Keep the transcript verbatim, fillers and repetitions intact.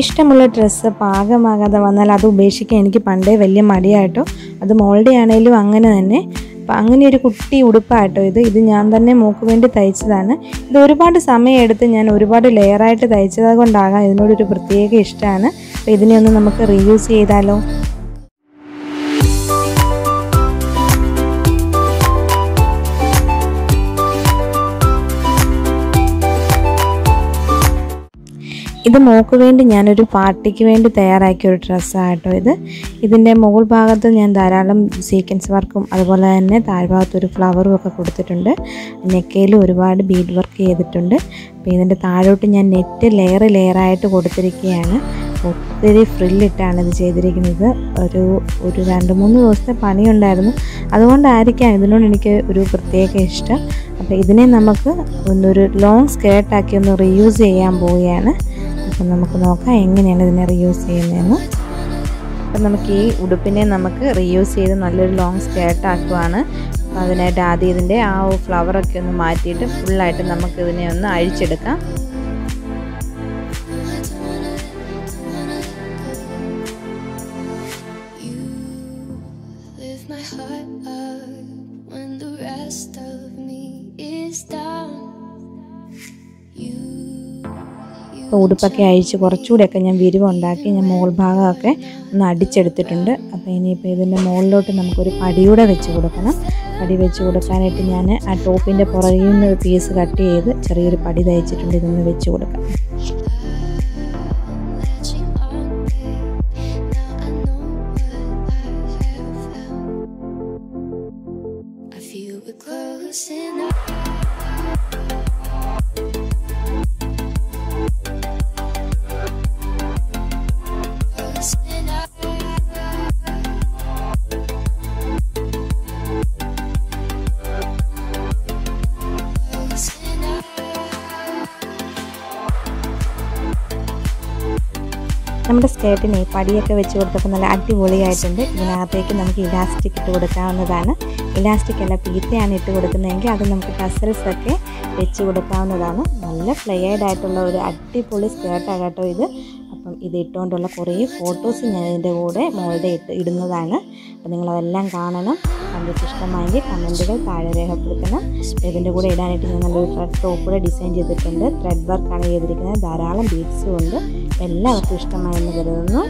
ഇഷ്ടമുള്ള ഡ്രസ്സ് പാകമാകാതെ വന്നാൽ അത് ഉപേക്ഷിക്കാൻ എനിക്ക് പണ്ടേ വലിയ മടിയായിട്ടോ, അത് മോളുടെ ആണെങ്കിലും അങ്ങനെ തന്നെ. അപ്പോൾ അങ്ങനെ ഒരു കുട്ടി ഉടുപ്പായിട്ടോ ഇത് ഇത് ഞാൻ തന്നെ മോൾക്ക് വേണ്ടി തയ്ച്ചതാണ്. ഇത് ഒരുപാട് സമയമെടുത്ത് ഞാൻ ഒരുപാട് ലെയറായിട്ട് തയ്ച്ചത് കൊണ്ടാകാം ഇതിനോടൊരു പ്രത്യേക ഇഷ്ടമാണ്. അപ്പോൾ ഇതിനെയൊന്ന് നമുക്ക് റീയൂസ് ചെയ്താലോ. ഇത് മോൾക്ക് വേണ്ടി ഞാനൊരു പാർട്ടിക്ക് വേണ്ടി തയ്യാറാക്കിയ ഒരു ഡ്രസ്സാട്ടോ ഇത്. ഇതിൻ്റെ മുകൾ ഭാഗത്ത് ഞാൻ ധാരാളം സീക്വൻസ് വർക്കും അതുപോലെ തന്നെ താഴ്ഭാഗത്തൊരു ഫ്ലവറും ഒക്കെ കൊടുത്തിട്ടുണ്ട്. നെക്കയിൽ ഒരുപാട് ബീഡ് വർക്ക് ചെയ്തിട്ടുണ്ട്. അപ്പോൾ ഇതിൻ്റെ താഴോട്ട് ഞാൻ നെറ്റ് ലെയർ ലെയറായിട്ട് കൊടുത്തിരിക്കുകയാണ്. ഒത്തിരി ഫ്രില്ലിട്ടാണ് ഇത് ചെയ്തിരിക്കുന്നത്. ഒരു ഒരു രണ്ട് മൂന്ന് ദിവസത്തെ പണിയുണ്ടായിരുന്നു, അതുകൊണ്ടായിരിക്കാം ഇതിനോട് എനിക്ക് ഒരു പ്രത്യേക ഇഷ്ടം. അപ്പോൾ ഇതിനെ നമുക്ക് ഒന്നൊരു ലോങ് സ്കേർട്ടാക്കി ഒന്ന് റീയൂസ് ചെയ്യാൻ പോവുകയാണ്. അപ്പം നമുക്ക് നോക്കാം എങ്ങനെയാണ് ഇതിനെ റീയൂസ് ചെയ്യുന്നതെന്ന്. അപ്പം നമുക്ക് ഈ ഉടുപ്പിനെ നമുക്ക് റീയൂസ് ചെയ്ത് നല്ലൊരു ലോങ് സ്കേർട്ടാക്കുവാണ്. അപ്പോൾ അതിനായിട്ട് ആദ്യം ഇതിൻ്റെ ആ ഫ്ലവറൊക്കെ ഒന്ന് മാറ്റിയിട്ട് ഫുള്ളായിട്ട് നമുക്കിതിനെ ഒന്ന് അഴിച്ചെടുക്കാം. ഉടുപ്പൊക്കെ അഴിച്ച് കുറച്ചുകൂടെയൊക്കെ ഞാൻ വിരിവുണ്ടാക്കി ഞാൻ മുകൾ ഭാഗമൊക്കെ ഒന്ന് അടിച്ചെടുത്തിട്ടുണ്ട്. അപ്പോൾ ഇനിയിപ്പോൾ ഇതിൻ്റെ മുകളിലോട്ട് നമുക്കൊരു പടിയൂടെ വെച്ച് കൊടുക്കണം. പടി വെച്ച് കൊടുക്കാനായിട്ട് ഞാൻ ആ ടോപ്പിൻ്റെ പുറകിൽ നിന്ന് ഒരു പീസ് കട്ട് ചെയ്ത് ചെറിയൊരു പടി തയ്ച്ചിട്ടുണ്ട്. ഇതൊന്ന് വെച്ച് കൊടുക്കാം. നമ്മുടെ സ്കേർട്ടിനെ പടിയൊക്കെ വെച്ച് കൊടുത്തപ്പോൾ നല്ല അടിപൊളിയായിട്ടുണ്ട്. ഇതിനകത്തേക്ക് നമുക്ക് ഇലാസ്റ്റിക് ഇട്ട് കൊടുക്കാവുന്നതാണ്. ഇലാസ്റ്റിക് അല്ല പീത്തയാണ് ഇട്ട് കൊടുക്കുന്നതെങ്കിൽ അത് നമുക്ക് ടസൽസൊക്കെ വെച്ച് കൊടുക്കാവുന്നതാണ്. നല്ല ഫ്ലെയർഡായിട്ടുള്ള ഒരു അടിപൊളി സ്കേർട്ടാണ് കേട്ടോ ഇത്. അപ്പം ഇത് ഇട്ടുകൊണ്ടുള്ള കുറേ ഫോട്ടോസ് ഞാൻ ഇതിൻ്റെ കൂടെ മോളുടെ ഇട്ട് ഇടുന്നതാണ്. അപ്പം നിങ്ങളതെല്ലാം കാണണം. കണ്ടിട്ട് ഇഷ്ടമായെങ്കിൽ കമൻറ്റുകൾ താഴെ രേഖപ്പെടുത്തണം. ഇതിൻ്റെ കൂടെ ഇടാനായിട്ട് ഞാൻ നല്ലൊരു ത്രെഡ് ടോപ്പ് കൂടെ ഡിസൈൻ ചെയ്തിട്ടുണ്ട്. ത്രെഡ് വർക്കാണ് ചെയ്തിരിക്കുന്നത്. ധാരാളം ബീഡ്സും ഉണ്ട്. എല്ലാവർക്കും ഇഷ്ടമായെന്ന് കരുതുന്നു.